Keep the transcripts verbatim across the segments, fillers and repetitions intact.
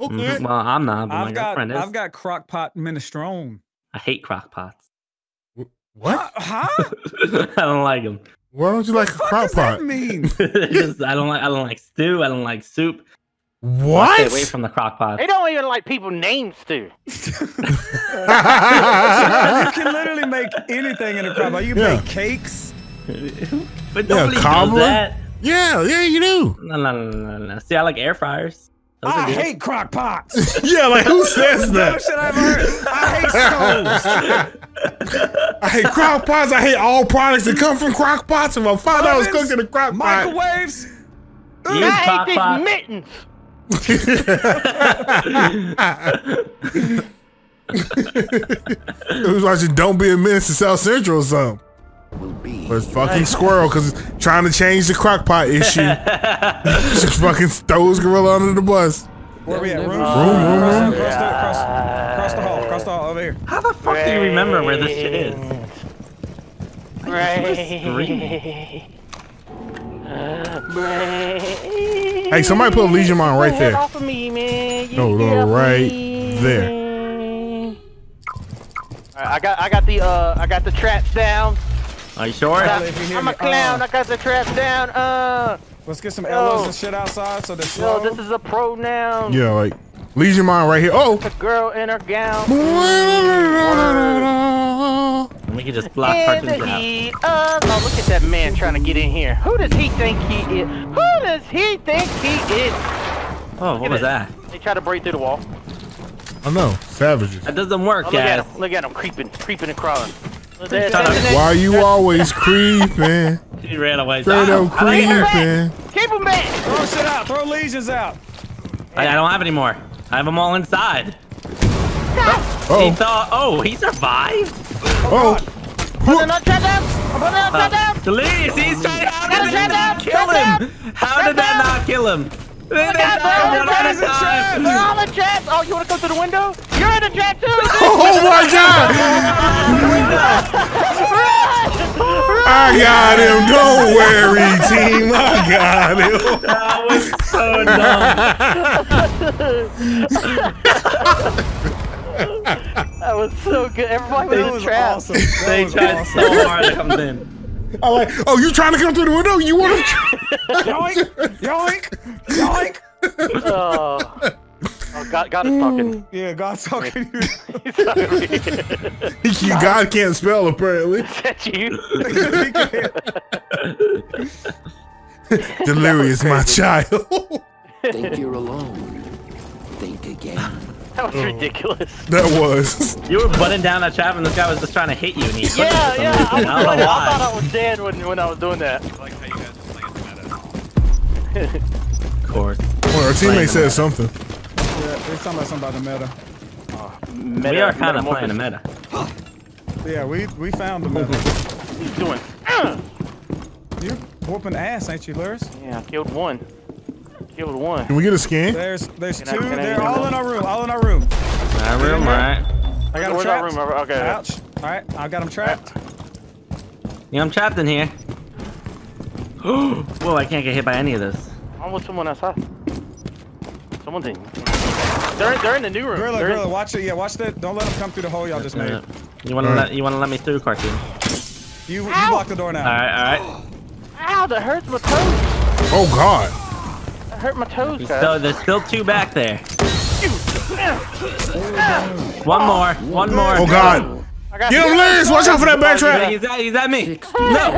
Okay. Mm-hmm. Well, I'm not, but I've my got, girlfriend is. I've got crockpot minestrone. I hate crockpots. What? Huh? I don't like them. Why don't you like what a crock pot? That mean? Just, I don't like. I don't like stew. I don't like soup. What? Stay away from the crock pot. They don't even like people named stew. You can literally make anything in a crock pot. You yeah. make cakes. But nobody yeah, does that. Yeah, yeah, you do. No, no, no, no, no. See, I like air fryers. Those I hate crock pots. Yeah, like who says that? No, I've heard. I hate stoves. I hate crock pots. I hate all products that come from crock pots. If my father Ovens, was cooking a crock pot. Microwaves. I hate these pot. mittens. It was watching Don't Be a Menace to South Central or something. But fucking Squirrel, because trying to change the crock pot issue. Just fucking throws Gorilla under the bus. Where we at? Room, room, room. Across the, across, across the hall, across the hall, over here. How the fuck Ray. do you remember where this shit is? Ray. Ray. Hey, somebody put a Legion Mon right there. Off of me, man. No, no, right there. All right, I got, I got the, uh, I got the traps down. Are you sure? I, I'm a clown. Uh, I got the traps down. Uh. Let's get some elbows and shit outside so this. No, this is a pronoun. Yeah, like Legion Mon right here. Oh. A girl in her gown. And we can just block Cartoonz route. Oh, look at that man trying to get in here. Who does he think he is? Who does he think he is? Oh, what was that? They try to break through the wall. Oh no, savages. That doesn't work, oh, look guys. At him. Look at him creeping, creeping and crawling. Why are you always creeping? He ran away. Straight up creeping. Keep him back. Throw shit out. Throw legions out. I, I don't have any more. I have them all inside. Oh. Oh. He thought, oh, he survived. Oh. Put another trap down. Put another trap down. Delirious, he's trying to kill him. How did that not kill him? Look out, bro! We're in the trap! We're all in the trap! Oh, you wanna go through the window? You're in the trap too! Oh my god! Run! I got him! Don't worry, team! I got him! That was so dumb! That was so good. Everybody was in the trap. Awesome. They tried awesome. so hard to come in. I'm like, oh, you trying to come through the window? You want to? Yoink! Yoink! Yoink! Oh, oh God, God is talking. Yeah, God's talking. He, God can't spell, apparently. Is that you? Delirious, my child. Think you're alone. Think again. That was ridiculous. That was. You were butting down that trap and this guy was just trying to hit you. And he yeah, yeah. I, I, I, I thought I was dead when, when I was doing that. I like how you guys were playing the meta. Of course. Well, our teammate said something. Yeah, they're talking about something about the meta. Uh, meta we are kind of playing the meta. Yeah, we, we found the meta. What are you doing? Uh! You're whooping ass, ain't you, Lurrus? Yeah, I killed one. Killed one. Can we get a scan? There's, there's two. I, They're all in our room. All in our room. Our room, all right. I got them trapped. Room? Okay. Ouch. All right, I got them trapped. Yeah, I'm trapped in here. Whoa, I can't get hit by any of this. Almost someone outside. Someone's in. They're in, they're in the new room. Gorilla, they're gorilla, in. watch it. Yeah, watch that. Don't let them come through the hole y'all just made. You wanna let, you wanna let me through, Cartoonz? You, you block the door now. All right, all right. Ow, that hurts my toes. Oh God. Hurt my toes, guys. So there's still two back there. One more, one more. Oh God! Get him, Lurrus! Watch out for that back trap. He's at, he's at me. No,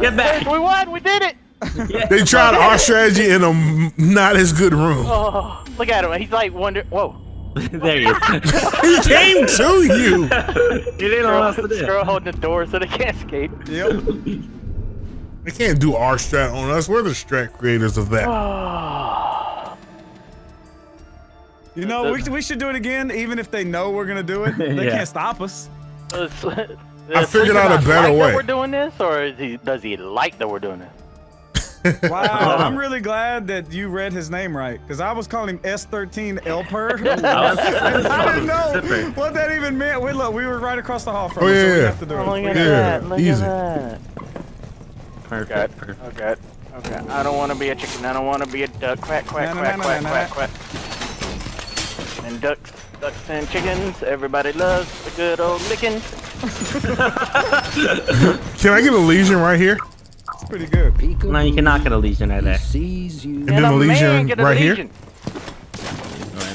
get back. We won. We did it. Yeah. They tried our strategy in a not as good room. Oh, look at him. He's like wonder. Whoa. There he is. He came to you. You didn't know what to Girl holding the door so they can't escape. Yep. They can't do our strat on us. We're the strat creators of that. You know, we, we should do it again, even if they know we're going to do it. They yeah. can't stop us. Uh, I figured out a better like way. That we're doing this, or is he, does he like that we're doing it? Wow, I'm really glad that you read his name right, because I was calling him S thirteen Elper. I didn't know what that even meant. We, look, we were right across the hall from oh, him, yeah. so we have to do oh, it. Look at yeah, that. Look easy. At that. Perfect. Okay. Okay. Okay. I don't want to be a chicken. I don't want to be a duck. Quack, quack, no, no, quack, no, no, quack, no, no, quack, no, no. quack, quack. and ducks, ducks and chickens. Everybody loves a good old licking. Can I get a lesion right here? It's pretty good. No, you cannot get a lesion right there. And then a lesion right here. Right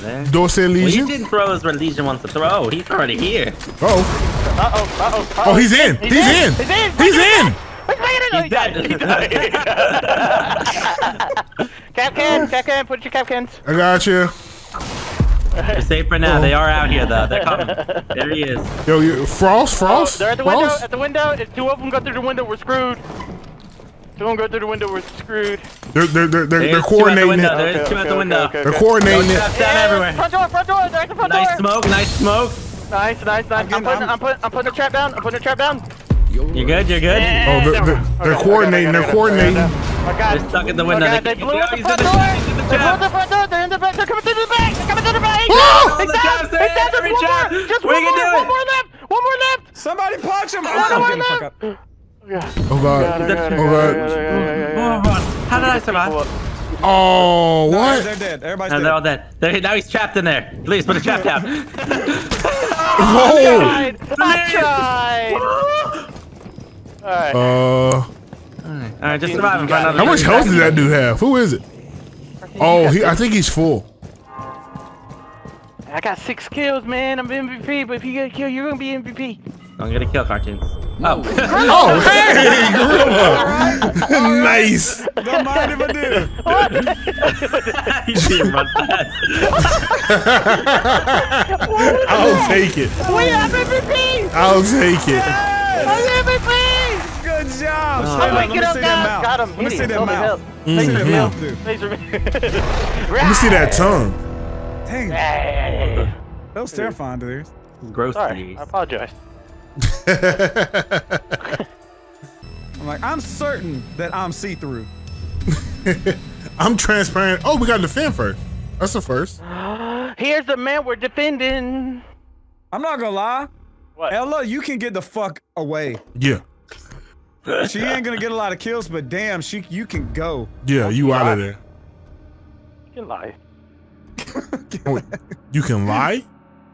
there. Don't say lesion. Well, he didn't throw his lesion once to throw. He's already here. Uh oh. Uh oh. Uh oh. Uh oh. Oh, he's in. He's, he's in. in. He's in. He's in. He's dead. Cap can, cap can, put your cap cans. I got you. You're safe for now. Oh. They are out here though. They're coming. There he is. Yo, you, Frost, Frost. Oh, they're at the Frost. window. At the window. If two of them go through the window, we're screwed. Two of them go through the window, we're screwed. They're they're they're they're, they're coordinating the it. There's okay, two okay, at the window. Okay, okay, they're okay. coordinating it. Yeah, everywhere. Front door, front door. They're at the front nice door. Nice smoke. Nice smoke. Nice, nice, nice. I'm, I'm putting, I'm putting, I'm putting the trap down. I'm putting the trap down. You good? You're good? Yeah, oh, they're, they're, they're okay, coordinating. They're coordinating. They're stuck in the window. Okay, they blew out the front door. They blew out the front door. They're in the back. They're coming through the back. They're coming through the back. Oh! It's down. It's down. There's one more. Just one more. One more left. One more left. Somebody punch him. One more left. Oh, God. Oh, God. How did I survive? Oh, what? They're dead. Everybody's dead. They're all dead. Now he's trapped in there. Please put a trap down. Whoa! I tried. I tried. All right. Uh, all right. All right. Just survive and find out. How much health does that dude have? Who is it? Oh, he, I think he's full. I got six kills, man. I'm M V P, but if you get a kill, you're gonna be M V P. I'm gonna kill Cartoonz. Oh. Oh, hey, Groobo. Nice. Don't mind if I do. You didn't run fast. I'll take it. Wait, I'm M V P. I'll take it. I'm M V P. Good job! Oh, oh, wait, let, me up, got him. let me see that mouth. Let me see that mouth. Let me see that tongue. Dang. That was terrifying, dude. Gross. Sorry, I apologize. I'm like, I'm certain that I'm see-through. I'm transparent. Oh, we got to defend first. That's the first. Here's the man we're defending. I'm not gonna lie. What? Ella, you can get the fuck away. Yeah. She ain't gonna get a lot of kills, but damn, she you can go. Yeah, you out of there. You can lie. Wait, you can lie?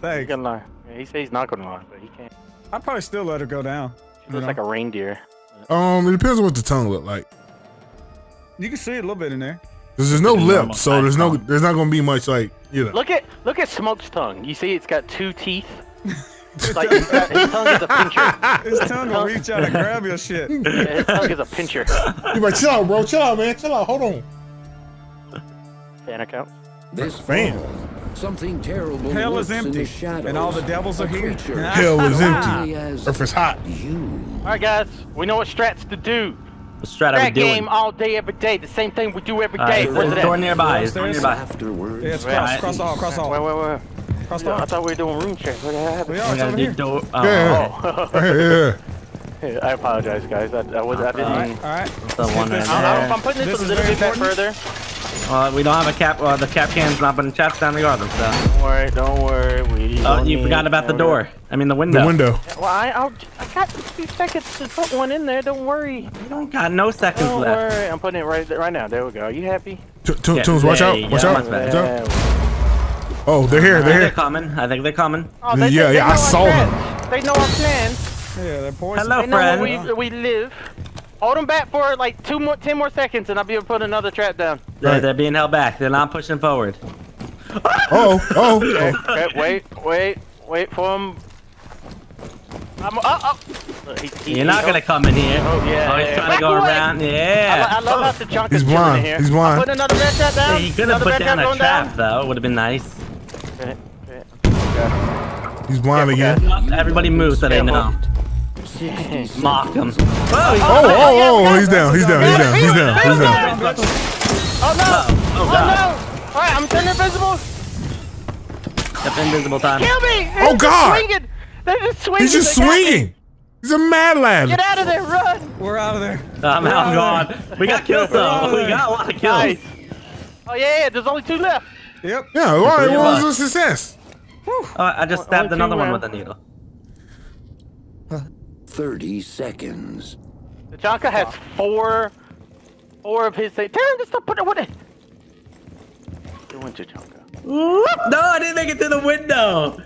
Thanks. You can lie. Yeah, he says he's not gonna lie, but he can't. I'd probably still let her go down. She looks know? like a reindeer. Um, it depends on what the tongue look like. You can see it a little bit in there. Cause there's no lip, so there's no there's not gonna be much like you know. Look at look at Smoke's tongue. You see, it's got two teeth. Like, his tongue is a pincher. His tongue will reach out and grab your shit. Yeah, his tongue is a pincher. You like, chill out, bro. Chill out, man. Chill out. Hold on. Fan account. This fan. Something terrible. Hell is empty, shadows, and all the devils are here. Hell is empty. Earth is hot. All right, guys. We know what strats to do. Strat Strat game all day, every day. The same thing we do every day. Right, it's door nearby. It's door nearby. Afterwards. Yeah, it's cross, right. cross all, cross all. Wait, wait, wait. Yeah, I thought we were doing room check. What happened? We are, yeah, here. Do oh. Yeah. Oh. Yeah, I apologize, guys. I, I was I didn't. All right. All right. I'm, I'm, I'm putting this, this a little bit back further. Uh, we don't have a cap. Uh, the cap can's not putting chaps down regardless. So. Don't worry. Don't worry. We. Oh, don't you need, forgot about the door. I mean the window. The window. Well, I I'll, I got a few seconds to put one in there. Don't worry. You don't got no seconds don't left. Don't worry. I'm putting it right right now. There we go. Are you happy? Tunes, watch out! Watch out! Watch out! Oh, they're here, they're here. They're coming. I think they're coming. Oh, they, yeah, they, they yeah, I saw them. They know our plans. Yeah, they're poisoned. Hello, they friend. Know where we, we live. Hold them back for like two more, ten more seconds, and I'll be able to put another trap down. Yeah, right. They're being held back. They're not pushing forward. Oh, oh. Okay, okay, wait, wait, wait for them. I'm, oh, oh. He, he, You're not he, gonna oh. come in here. Oh, yeah. Oh, he's yeah, trying yeah. to go away. around. Yeah. I, I love oh. how the junk is in here. He's blind. Put another red trap down. Yeah, you could have put down a trap, though. Would have been nice. He's blind again. Everybody moves that they know. Mock him. Oh, oh, oh, he's down, he's down, he's down, he's down, he's down. Oh no! Oh no! Alright, I'm turning invisible. That's invisible time. Kill me! Oh God! They're just swinging. He's just swinging. He's a mad lad. Get out of there, run! We're out of there. I'm out, gone. We got kills though. We got a lot of kills. Oh yeah, yeah, there's only two left. Yep. Yeah, alright, it was a success. Oh, I just stabbed Only another one with a needle. Thirty seconds. Tachanka has four, four of his. Tell him to stop putting it. What? Doing Tachanka. No, I didn't make it through the window.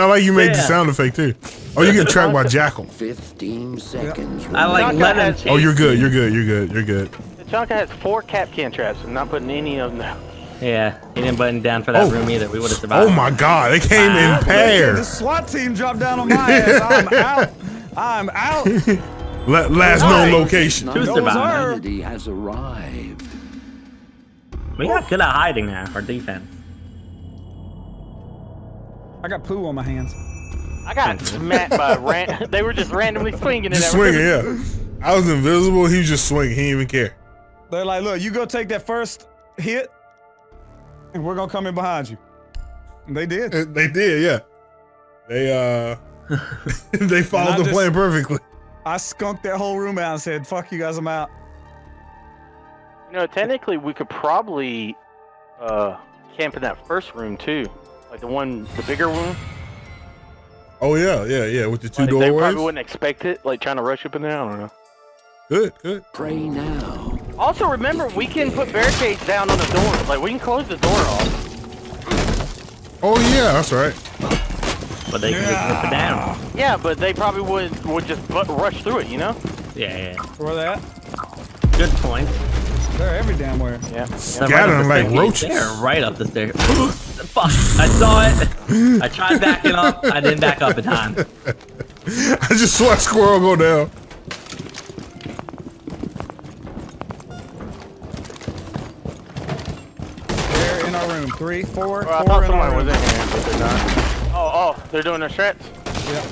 I like you made yeah. the sound effect too. Oh, you get tracked by Jackal. Fifteen seconds. Yeah. I like lemon. Oh, you're good. You're good. You're good. You're good. Tachanka has four cap can traps. I'm not putting any of them down. Yeah, he didn't button down for that oh. room either. We would have survived. Oh my God, they came wow. in pair. The SWAT team dropped down on my ass. I'm out. I'm out. La last known location. Two survived. Humanity has arrived. We got good at hiding now, our defense. I got poo on my hands. I got smacked by ran They were just randomly swinging it. Just swinging, yeah. I was invisible. He was just swinging. He didn't even care. They're like, look, you go take that first hit, and we're going to come in behind you. And they did. It, they did, yeah. They, uh, they followed the just, plan perfectly. I skunked that whole room out and said, fuck you guys, I'm out. You know, technically, we could probably uh, camp in that first room too, like the one, the bigger room. Oh yeah, yeah, yeah, with the two like, doorways. They probably wouldn't expect it, like trying to rush up in there. I don't know. Good, good. Pray now. Also, remember, we can put barricades down on the door. Like we can close the door off. Oh yeah, that's right. But they yeah. can put it down. Yeah, but they probably would would just rush through it, you know? Yeah. yeah. Where that? Good point. They're every damn where. Yeah. Scattering like roaches. They're right up the stairs. Fuck. I saw it. I tried backing up. I didn't back up in time. I just saw a squirrel go down. They're in our room. Three, four, well, four. I thought someone was in here, but they're not. Oh, oh. They're doing their straps? Yeah.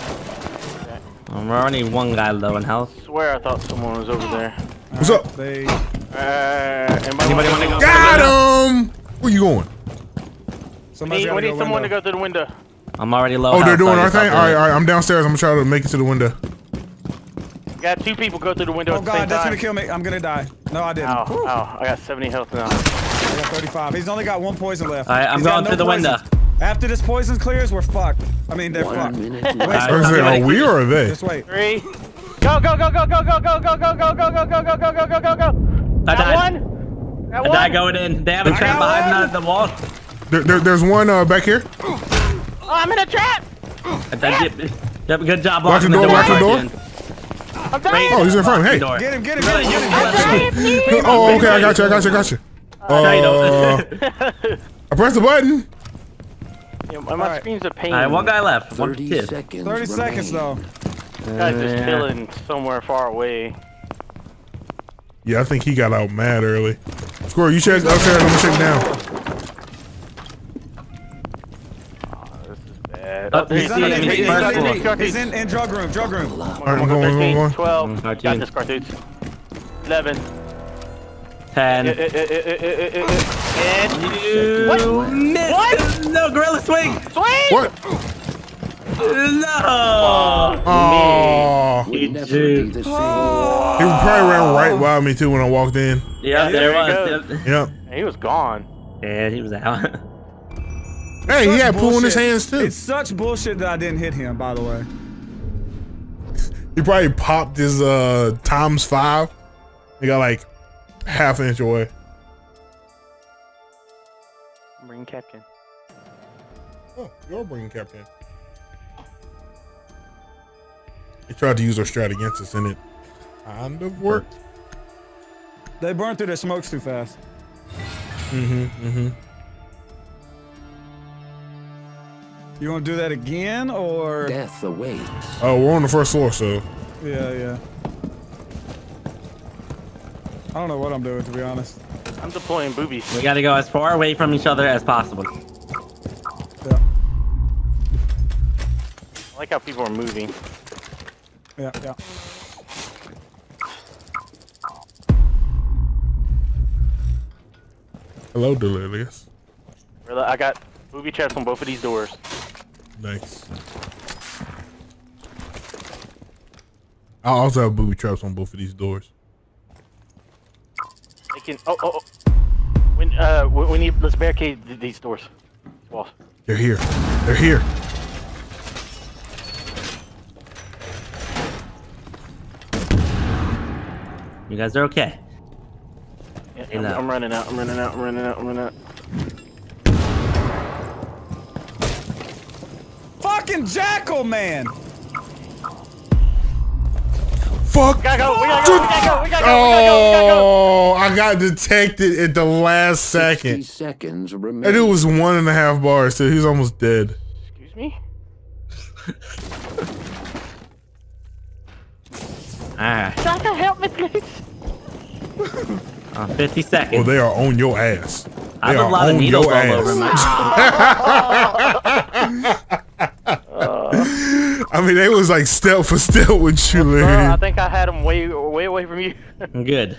Okay. Um, we're only one guy low in health. I swear I thought someone was over there. All What's right, up? They... Uh, anybody want to go? Got him! Where you going? We need, we need someone to go through the window. I'm already low. Oh, they're doing our thing? Alright, alright, I'm downstairs. I'm gonna try to make it to the window. We got two people go through the window. Oh god, that's gonna kill me. I'm gonna die. No, I didn't. Ow, ow, I got seventy health now. I got thirty-five. He's only got one poison left. Alright, I'm going through the window. After this poison clears, we're fucked. I mean, they're fucked. Are we or are they? Just wait. Three. Go, go, go, go, go, go, go, go, go, go, go, go, go, go, go, go, go, go, go. I died. One? I one? died going in. They have a trap behind the, the wall. There, there, there's one uh, back here. Oh, I'm in a trap. I died. Yeah. Good job. Watch the door. Watch the door. I'm dying. Oh, he's in front. Hey. Get him. Get him. Get him. I'm dying. Oh, okay. I got you. I got you. I got you. Uh, I pressed the button. Yeah, my right. screen's a pain. All right, one guy left. One kid. thirty remain. seconds though. This guy's just chilling somewhere far away. Yeah, I think he got out mad early. Squirrel, you check upstairs, I'm gonna check down. Oh, this is bad. Up, he's, he's, in, he's, he's, he's, he's in, in drug room, drug room. Alright, I'm going, I'm going. twelve, got this Cartoonz. eleven. ten. It, it, it, it, it, it. And you what? Missed. What? No, gorilla swing. Swing! What? No! Oh, he would probably ran right by me too when I walked in. Yeah, yeah there he was. Yep. yep. And he was gone. Yeah, he was out. Hey, he had poo in his hands too. It's such bullshit that I didn't hit him, by the way. He probably popped his uh times five. He got like half an inch away. I'm bringing Captain. Oh, you're bringing Captain. They tried to use our strat against us, and it kind of worked. They burned through their smokes too fast. Mm-hmm, mm-hmm. You want to do that again, or...? Death awaits. Oh, we're on the first floor, so... Yeah, yeah. I don't know what I'm doing, to be honest. I'm deploying boobies. We gotta go as far away from each other as possible. Yeah. I like how people are moving. Yeah, yeah. Hello, Delirious. I got booby traps on both of these doors. Nice. I also have booby traps on both of these doors. They can. Oh, oh, oh. When, uh, we need. Let's barricade these doors. Walls. They're here. They're here. You guys are okay. Yeah, I'm, I'm running out. I'm running out. I'm running out. I'm running out. fucking Jackal, man! Fuck! We gotta go, we gotta go, we gotta go, we gotta go, oh, we gotta go, we gotta go. I got detected at the last second. Seconds remaining. And it was one and a half bars, so he's almost dead. Excuse me? Ah. Jackal, help me, please. Uh, fifty seconds. Oh, they are on your ass. They I have a lot of needles all ass. Over my uh, I mean, they was like step for step with you, well, man. I think I had them way, way away from you. I'm good.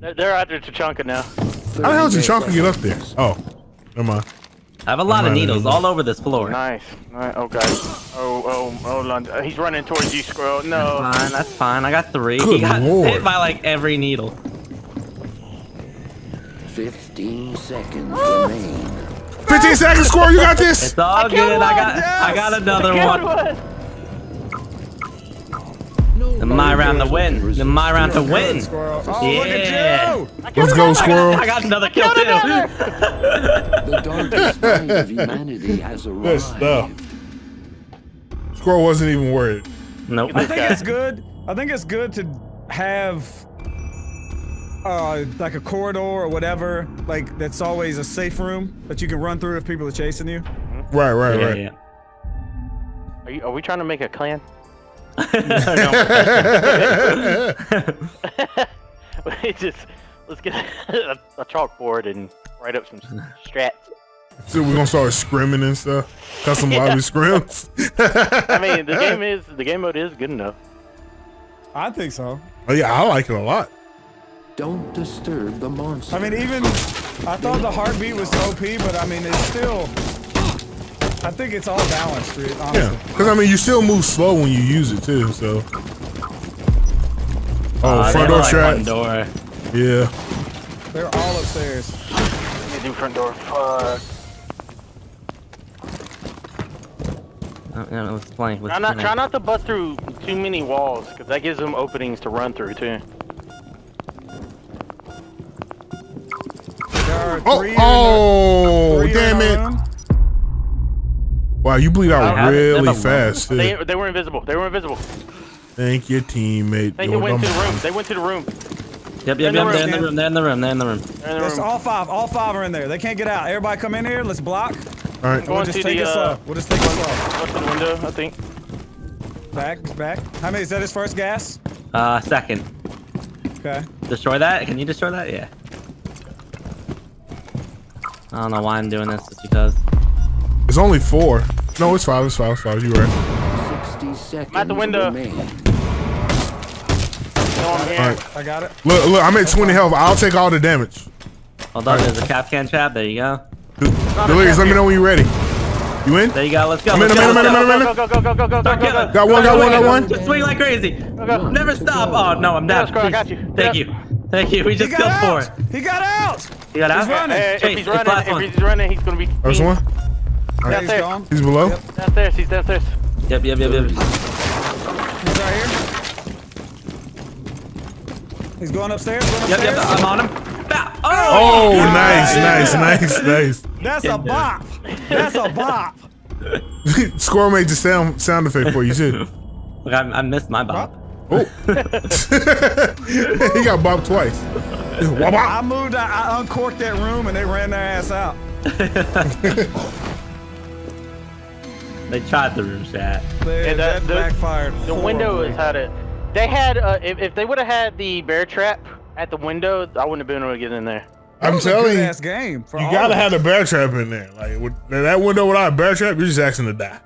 They're, they're out there Tachanka now. How the hell did Tachanka get up there? Oh, never mind. I have a lot I'm of needles all over this floor. Nice. Nice. Okay. Oh, oh, oh, London. He's running towards you, Squirrel. No. That's fine. That's fine. I got three. Good he got Lord. hit by like every needle. fifteen seconds remain. fifteen seconds, Squirrel, you got this! It's all I good, one, I got yes. I got another I one. No, and my no, round to win. And my round to win. Squirrel. Oh, yeah. Look at you. Let's go, Squirrel. I got, I got another kill, too. The darkest night of humanity has arrived. Good stuff. Squirrel wasn't even worried. Nope. I think it's good. I think it's good to have... Uh, like a corridor or whatever, like that's always a safe room that you can run through if people are chasing you. Right, right, yeah, right. Yeah. Are, you, are we trying to make a clan? No. We just let's get a, a chalkboard and write up some strats. So we're gonna start scrimming and stuff. Custom yeah. lobby scrims. I mean, the game is the game mode is good enough. I think so. Oh yeah, I like it a lot. Don't disturb the monster. I mean, even I thought the heartbeat was O P, but I mean, it's still. I think it's all balanced, honestly. Yeah, because I mean, you still move slow when you use it too. So. Oh, uh, front door trap. Like yeah. They're all upstairs. Let me do front door. Fuck. Uh, no, let's play. Let's try not, try not to bust through too many walls, because that gives them openings to run through too. Oh, oh damn it. Room. Wow, you bleed out really fast. They, they were invisible. They were invisible. Thank your teammate. They went to the room. They went to the room. Yep, yep, yep. They're in the room. They're in the room. They're in the room. There's all five. All five are in there. They can't get out. Everybody come in here. Let's block. All right. We'll just take it slow. We'll just take it slow. Up to the window, I think. Back, back. How many? Is that his first gas? Uh, second. Okay. Destroy that? Can you destroy that? Yeah. I don't know why I'm doing this, just because. It's only four. No, it's five, it's five, it's five. You right. sixty seconds. I'm at the window. No, I'm here. Right. I got it. Look, look, I'm at twenty health. I'll take all the damage. Hold on, right. There's a cap can trap. There you go. Delirious, let me know when you're ready. You in? There you go, let's go. I'm in, I'm in, I'm in. Go, go, go, go, go, go, go, go. Got one, got one, got one. Just swing like crazy. Never stop. Oh, no, I'm down. I got you. Thank you. Thank you, we just killed four. He got out! He got out? He's running. Hey, Chase, if he's running, if one. he's running, he's gonna be... There's one. All right. He's, he's below? Yep. Downstairs, he's downstairs. Yep, yep, yep, yep. He's right here. He's going upstairs, going upstairs. Yep, yep, I'm on him. Oh, oh yeah. nice, yeah. nice, nice, nice. That's a bop. That's a bop. Squirrel made the sound, sound effect for you, too. Look, I, I missed my bop. bop? Oh, he got bopped twice. I moved, I, I uncorked that room and they ran their ass out. They tried the room shot. They, and, uh, that the, backfired. The horribly. window is how to. They had, uh, if, if they would have had the bear trap at the window, I wouldn't have been able to get in there. That I'm telling you, game for you gotta have the bear trap in there. Like with, that window without a bear trap, you're just asking to die.